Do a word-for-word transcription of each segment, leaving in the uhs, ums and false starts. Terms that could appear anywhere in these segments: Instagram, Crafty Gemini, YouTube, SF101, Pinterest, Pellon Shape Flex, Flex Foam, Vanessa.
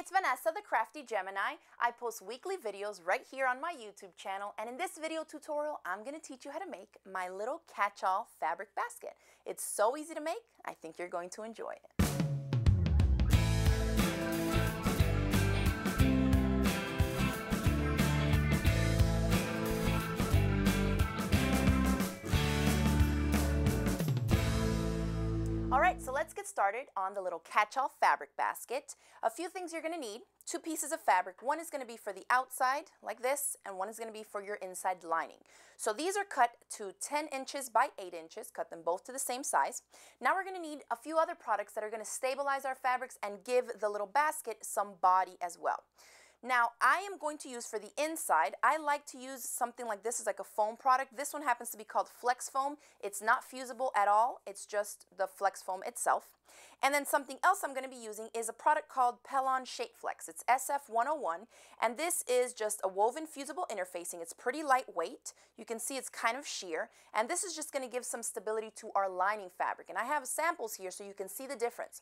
it's Vanessa, the Crafty Gemini. I post weekly videos right here on my YouTube channel, and in this video tutorial, I'm gonna teach you how to make my little catch-all fabric basket. It's so easy to make, I think you're going to enjoy it. Alright, so let's get started on the little catch-all fabric basket. A few things you're going to need, two pieces of fabric. One is going to be for the outside, like this, and one is going to be for your inside lining. So these are cut to ten inches by eight inches, cut them both to the same size. Now we're going to need a few other products that are going to stabilize our fabrics and give the little basket some body as well. Now, I am going to use for the inside, I like to use something like this, is like a foam product. This one happens to be called Flex Foam. It's not fusible at all, it's just the Flex Foam itself. And then something else I'm going to be using is a product called Pellon Shape Flex. It's S F one oh one, and this is just a woven fusible interfacing. It's pretty lightweight. You can see it's kind of sheer, and this is just going to give some stability to our lining fabric. And I have samples here so you can see the difference.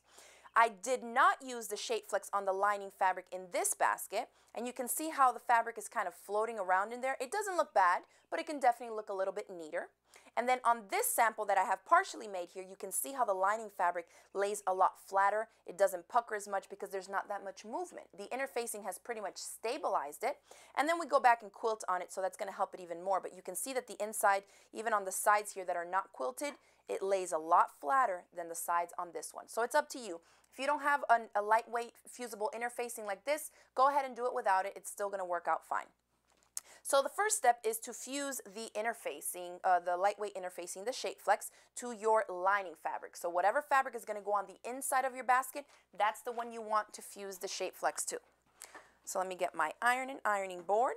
I did not use the Shape Flex on the lining fabric in this basket, and you can see how the fabric is kind of floating around in there. It doesn't look bad, but it can definitely look a little bit neater. And then on this sample that I have partially made here, you can see how the lining fabric lays a lot flatter. It doesn't pucker as much because there's not that much movement. The interfacing has pretty much stabilized it, and then we go back and quilt on it, so that's going to help it even more. But you can see that the inside, even on the sides here that are not quilted, it lays a lot flatter than the sides on this one. So it's up to you. If you don't have an, a lightweight fusible interfacing like this, go ahead and do it without it. It's still going to work out fine. So the first step is to fuse the interfacing, uh, the lightweight interfacing, the Shape Flex, to your lining fabric. So whatever fabric is going to go on the inside of your basket, that's the one you want to fuse the Shape Flex to. So let me get my iron and ironing board.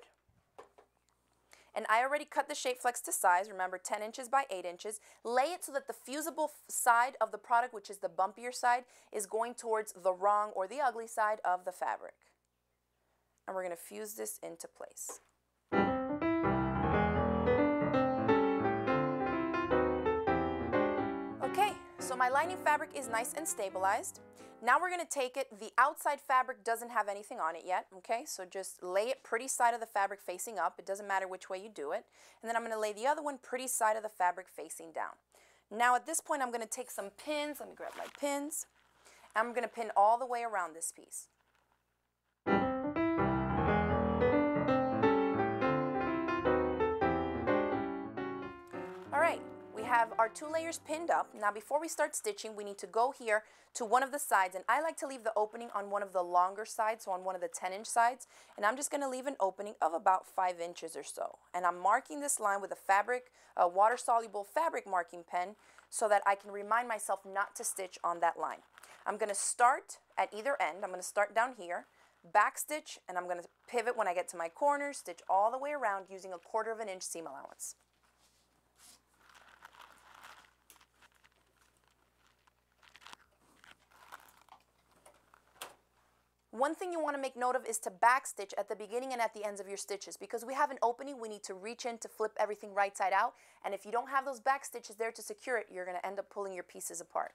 And I already cut the Shape Flex to size, remember ten inches by eight inches. Lay it so that the fusible side of the product, which is the bumpier side, is going towards the wrong or the ugly side of the fabric. And we're going to fuse this into place. So my lining fabric is nice and stabilized. Now we're going to take it, the outside fabric doesn't have anything on it yet, okay? So just lay it pretty side of the fabric facing up, it doesn't matter which way you do it. And then I'm going to lay the other one pretty side of the fabric facing down. Now at this point I'm going to take some pins, let me grab my pins, and I'm going to pin all the way around this piece. Alright. We have our two layers pinned up. Now before we start stitching, we need to go here to one of the sides, and I like to leave the opening on one of the longer sides, so on one of the ten inch sides, and I'm just going to leave an opening of about five inches or so. And I'm marking this line with a fabric, a water-soluble fabric marking pen, so that I can remind myself not to stitch on that line. I'm going to start at either end. I'm going to start down here, back stitch, and I'm going to pivot when I get to my corner, stitch all the way around using a quarter of an inch seam allowance. One thing you want to make note of is to backstitch at the beginning and at the ends of your stitches. Because we have an opening, we need to reach in to flip everything right side out. And if you don't have those back stitches there to secure it, you're going to end up pulling your pieces apart.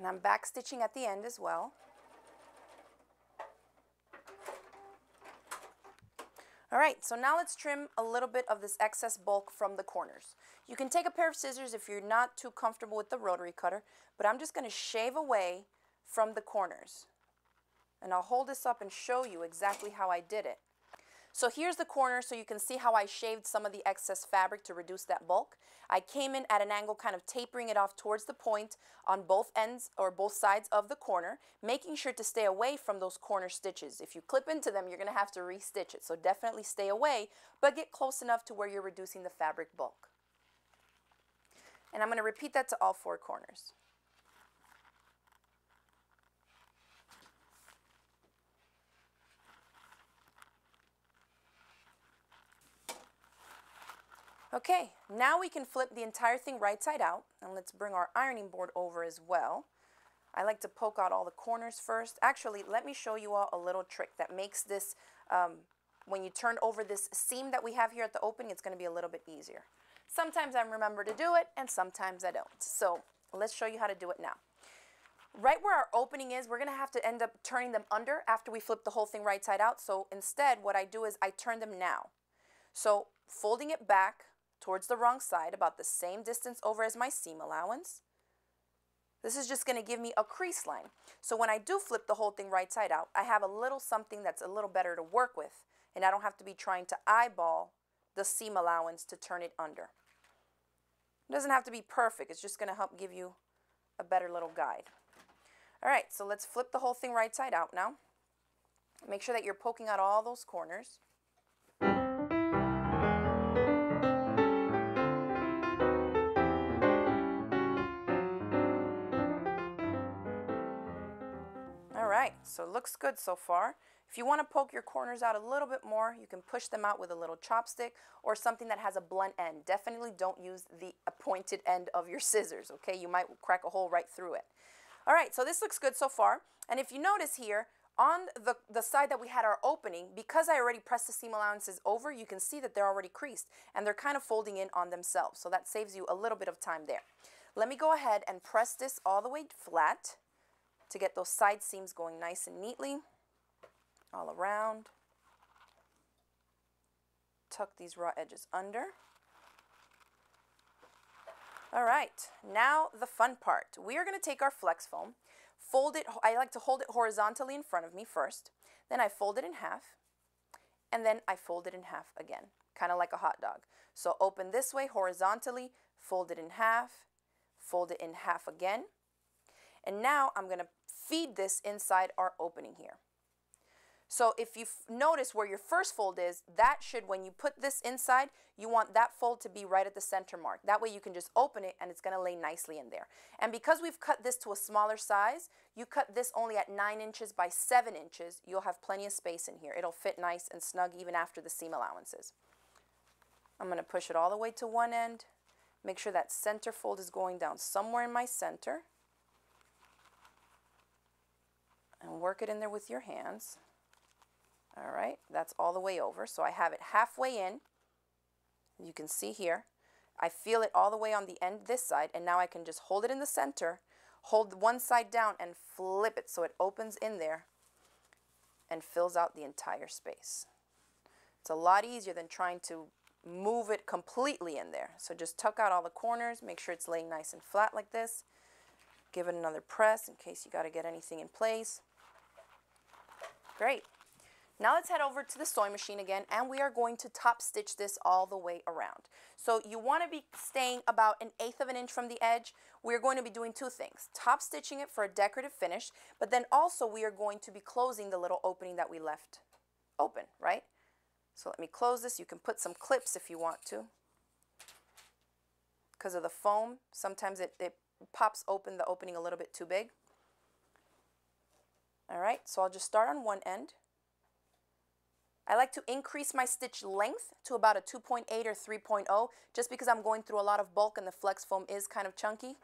And I'm back stitching at the end as well. All right, so now let's trim a little bit of this excess bulk from the corners. You can take a pair of scissors if you're not too comfortable with the rotary cutter, but I'm just going to shave away from the corners. And I'll hold this up and show you exactly how I did it. So here's the corner, so you can see how I shaved some of the excess fabric to reduce that bulk. I came in at an angle, kind of tapering it off towards the point on both ends or both sides of the corner, making sure to stay away from those corner stitches. If you clip into them, you're going to have to re-stitch it, so definitely stay away, but get close enough to where you're reducing the fabric bulk. And I'm going to repeat that to all four corners. Okay, now we can flip the entire thing right side out, and let's bring our ironing board over as well. I like to poke out all the corners first. Actually, let me show you all a little trick that makes this, um, when you turn over this seam that we have here at the opening, it's going to be a little bit easier. Sometimes I remember to do it, and sometimes I don't. So let's show you how to do it now. Right where our opening is, we're going to have to end up turning them under after we flip the whole thing right side out. So instead, what I do is I turn them now. So folding it back towards the wrong side, about the same distance over as my seam allowance. This is just going to give me a crease line. So when I do flip the whole thing right side out, I have a little something that's a little better to work with, and I don't have to be trying to eyeball the seam allowance to turn it under. It doesn't have to be perfect, it's just going to help give you a better little guide. Alright, so let's flip the whole thing right side out now. Make sure that you're poking out all those corners. Alright, so it looks good so far. If you want to poke your corners out a little bit more, you can push them out with a little chopstick or something that has a blunt end. Definitely don't use the pointed end of your scissors, okay? You might crack a hole right through it. Alright, so this looks good so far. And if you notice here, on the, the side that we had our opening, because I already pressed the seam allowances over, you can see that they're already creased and they're kind of folding in on themselves. So that saves you a little bit of time there. Let me go ahead and press this all the way flat to get those side seams going nice and neatly all around. Tuck these raw edges under. All right, now the fun part. We are going to take our flex foam, fold it. I like to hold it horizontally in front of me first, then I fold it in half, and then I fold it in half again, kind of like a hot dog. So open this way horizontally, fold it in half, fold it in half again. And now I'm going to feed this inside our opening here. So if you notice where your first fold is, that should, when you put this inside, you want that fold to be right at the center mark. That way you can just open it and it's going to lay nicely in there. And because we've cut this to a smaller size, you cut this only at nine inches by seven inches, you'll have plenty of space in here. It'll fit nice and snug even after the seam allowances. I'm going to push it all the way to one end. Make sure that center fold is going down somewhere in my center. And work it in there with your hands. All right, that's all the way over. So I have it halfway in. You can see here. I feel it all the way on the end this side, and now I can just hold it in the center, hold one side down, and flip it so it opens in there and fills out the entire space. It's a lot easier than trying to move it completely in there. So just tuck out all the corners, make sure it's laying nice and flat like this. Give it another press in case you got to get anything in place. Great. Now let's head over to the sewing machine again, and we are going to top stitch this all the way around. So you want to be staying about an eighth of an inch from the edge. We're going to be doing two things, top stitching it for a decorative finish, but then also we are going to be closing the little opening that we left open, right? So let me close this. You can put some clips if you want to. Because of the foam, sometimes it, it pops open the opening a little bit too big. All right, so I'll just start on one end. I like to increase my stitch length to about a two point eight or three point oh just because I'm going through a lot of bulk and the flex foam is kind of chunky.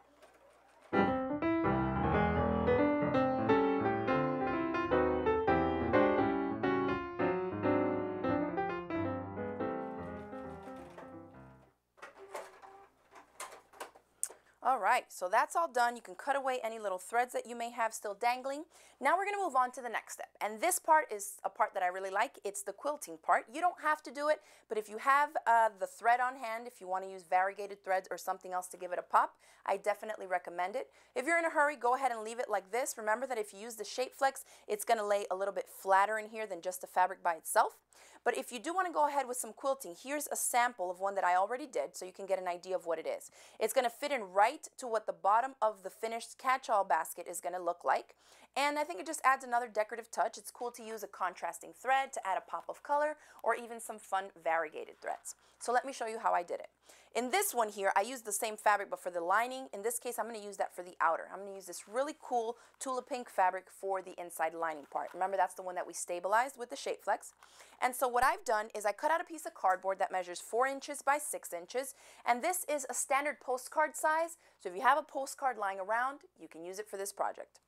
All right, so that's all done. You can cut away any little threads that you may have still dangling. Now we're going to move on to the next step. And this part is a part that I really like. It's the quilting part. You don't have to do it, but if you have uh, the thread on hand, if you want to use variegated threads or something else to give it a pop, I definitely recommend it. If you're in a hurry, go ahead and leave it like this. Remember that if you use the Shape Flex, it's going to lay a little bit flatter in here than just the fabric by itself. But if you do want to go ahead with some quilting, here's a sample of one that I already did so you can get an idea of what it is. It's going to fit in right to what the bottom of the finished catch-all basket is going to look like, and I think it just adds another decorative touch. It's cool to use a contrasting thread to add a pop of color or even some fun variegated threads. So let me show you how I did it. In this one here, I used the same fabric but for the lining. In this case, I'm going to use that for the outer. I'm going to use this really cool tulip pink fabric for the inside lining part. Remember, that's the one that we stabilized with the Shape Flex. And so what I've done is I cut out a piece of cardboard that measures four inches by six inches, and this is a standard postcard size. So if you have a postcard lying around, you can use it for this project.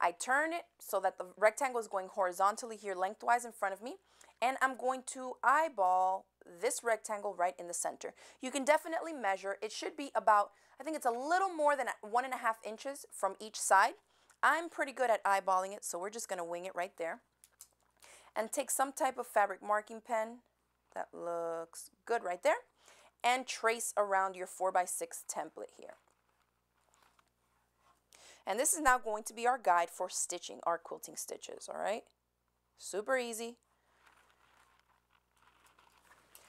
I turn it so that the rectangle is going horizontally here lengthwise in front of me, and I'm going to eyeball this rectangle right in the center. You can definitely measure. It should be about, I think it's a little more than one and a half inches from each side. I'm pretty good at eyeballing it, so we're just going to wing it right there. And take some type of fabric marking pen. That looks good right there. And trace around your four by six template here. And this is now going to be our guide for stitching our quilting stitches, all right? Super easy.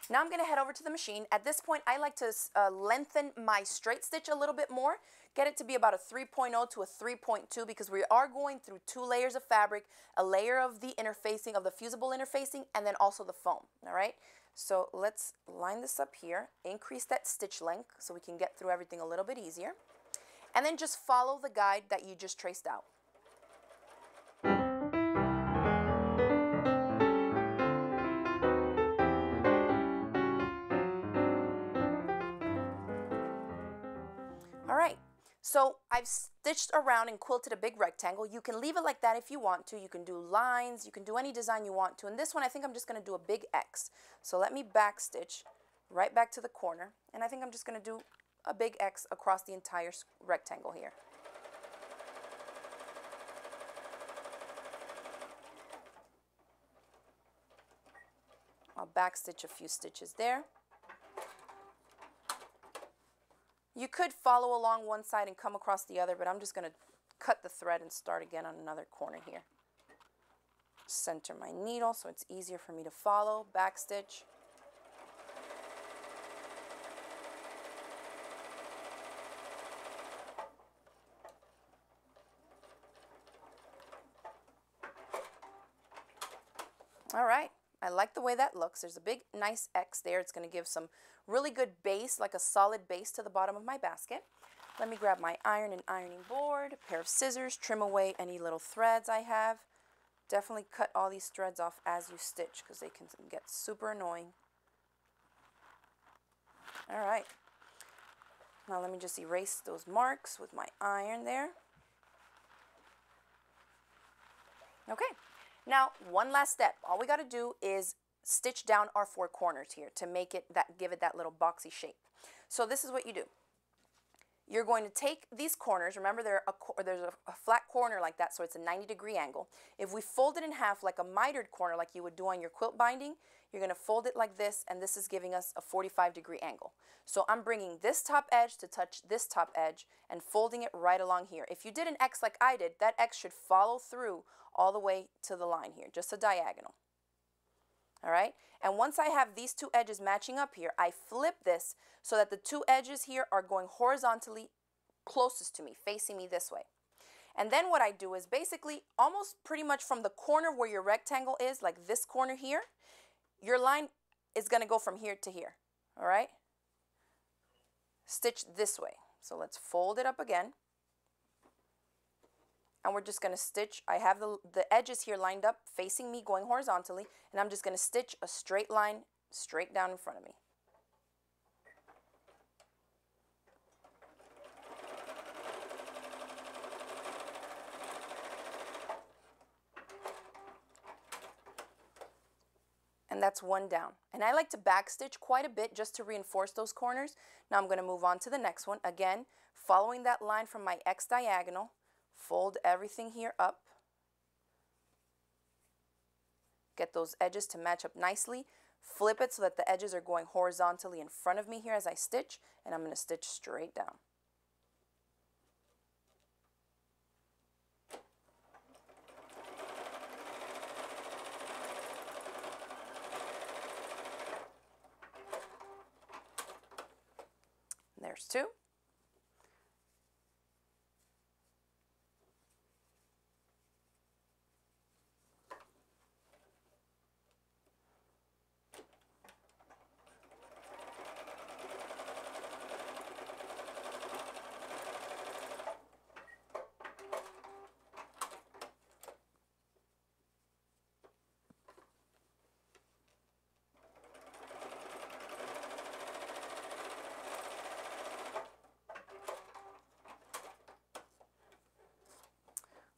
Now I'm going to head over to the machine. At this point, I like to uh, lengthen my straight stitch a little bit more, get it to be about a three point oh to a three point two, because we are going through two layers of fabric, a layer of the interfacing, of the fusible interfacing, and then also the foam, all right? So let's line this up here, increase that stitch length so we can get through everything a little bit easier. And then just follow the guide that you just traced out. All right, so I've stitched around and quilted a big rectangle. You can leave it like that if you want to. You can do lines, you can do any design you want to. In this one, I think I'm just gonna do a big X. So let me back stitch right back to the corner, and I think I'm just gonna do a big X across the entire rectangle here. I'll backstitch a few stitches there. You could follow along one side and come across the other, but I'm just going to cut the thread and start again on another corner here. Center my needle so it's easier for me to follow, backstitch. All right, I like the way that looks. There's a big, nice X there. It's going to give some really good base, like a solid base to the bottom of my basket. Let me grab my iron and ironing board, a pair of scissors, trim away any little threads I have. Definitely cut all these threads off as you stitch because they can get super annoying. All right, now let me just erase those marks with my iron there. Okay. Now, one last step. All we got to do is stitch down our four corners here to make it that, give it that little boxy shape. So this is what you do. You're going to take these corners. Remember, they're a, there's a, a flat corner like that, so it's a ninety degree angle. If we fold it in half like a mitered corner, like you would do on your quilt binding, you're going to fold it like this, and this is giving us a forty-five degree angle. So I'm bringing this top edge to touch this top edge and folding it right along here. If you did an X like I did, that X should follow through all the way to the line here, just a diagonal. All right, and once I have these two edges matching up here, I flip this so that the two edges here are going horizontally closest to me, facing me this way. And then what I do is basically almost pretty much from the corner where your rectangle is, like this corner here, your line is gonna go from here to here, all right? Stitch this way. So let's fold it up again. And we're just going to stitch, I have the, the edges here lined up facing me going horizontally, and I'm just going to stitch a straight line straight down in front of me. And that's one down. And I like to backstitch quite a bit just to reinforce those corners. Now I'm going to move on to the next one. Again, Following that line from my X diagonal, fold everything here up. Get those edges to match up nicely. Flip it so that the edges are going horizontally in front of me here as I stitch, and I'm going to stitch straight down. There's two.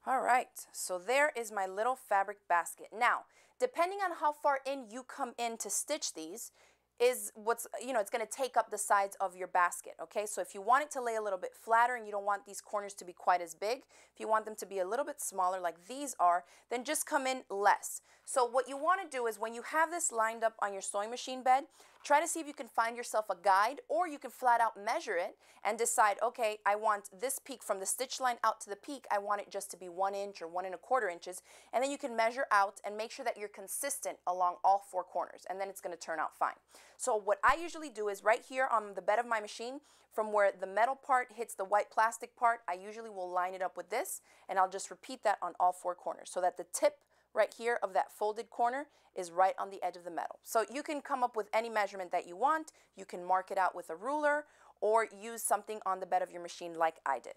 All right, so there is my little fabric basket. Now, depending on how far in you come in to stitch these is what's, you know, it's gonna take up the sides of your basket, okay? So if you want it to lay a little bit flatter and you don't want these corners to be quite as big, if you want them to be a little bit smaller like these are, then just come in less. So what you wanna do is when you have this lined up on your sewing machine bed, try to see if you can find yourself a guide, or you can flat out measure it and decide, okay, I want this peak from the stitch line out to the peak, I want it just to be one inch or one and a quarter inches, and then you can measure out and make sure that you're consistent along all four corners, and then it's gonna turn out fine. So what I usually do is right here on the bed of my machine, from where the metal part hits the white plastic part, I usually will line it up with this, and I'll just repeat that on all four corners so that the tip right here of that folded corner is right on the edge of the metal. So you can come up with any measurement that you want. You can mark it out with a ruler or use something on the bed of your machine like I did.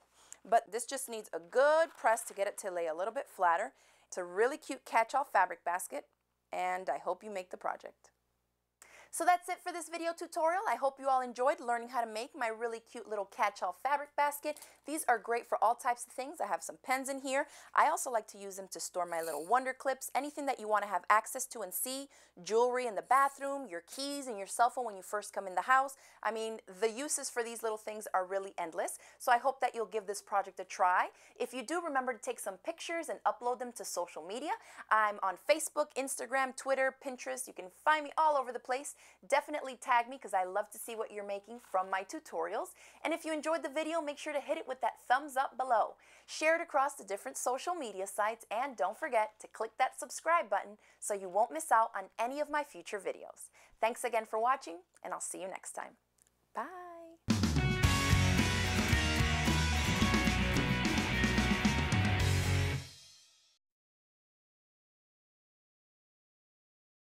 But this just needs a good press to get it to lay a little bit flatter. It's a really cute catch-all fabric basket, and I hope you make the project. So that's it for this video tutorial. I hope you all enjoyed learning how to make my really cute little catch-all fabric basket. These are great for all types of things. I have some pens in here. I also like to use them to store my little wonder clips, anything that you want to have access to and see, jewelry in the bathroom, your keys and your cell phone when you first come in the house. I mean, the uses for these little things are really endless. So I hope that you'll give this project a try. If you do, remember to take some pictures and upload them to social media. I'm on Facebook, Instagram, Twitter, Pinterest. You can find me all over the place. Definitely tag me because I love to see what you're making from my tutorials. And if you enjoyed the video, make sure to hit it with that thumbs up below. Share it across the different social media sites, and don't forget to click that subscribe button so you won't miss out on any of my future videos. Thanks again for watching, and I'll see you next time. Bye!